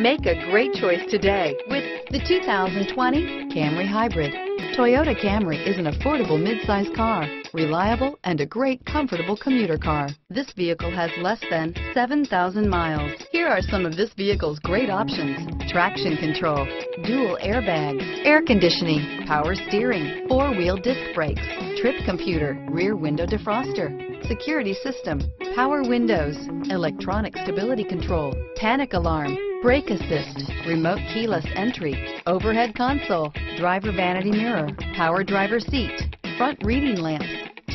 Make a great choice today with the 2020 Camry Hybrid. Toyota Camry is an affordable mid-size car, reliable and a great comfortable commuter car. This vehicle has less than 7,000 miles. Here are some of this vehicle's great options: traction control, dual airbags, air conditioning, power steering, four-wheel disc brakes, trip computer, rear window defroster, security system, power windows, electronic stability control, panic alarm, brake assist, remote keyless entry, overhead console, driver vanity mirror, power driver seat, front reading lamps,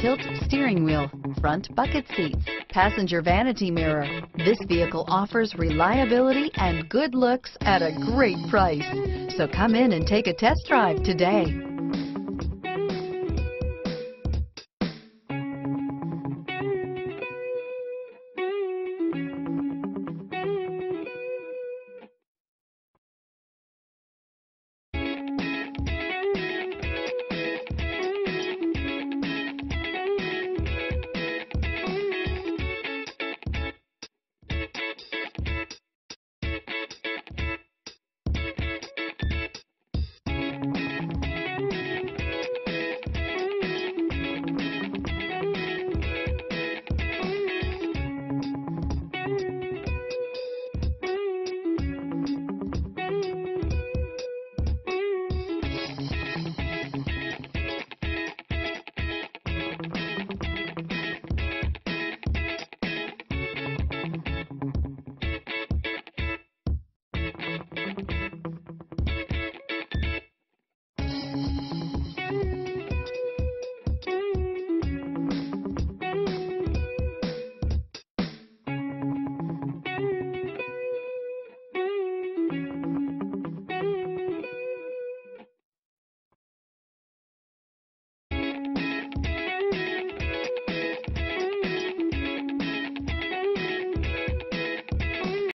tilt steering wheel, front bucket seats, passenger vanity mirror. This vehicle offers reliability and good looks at a great price. So come in and take a test drive today.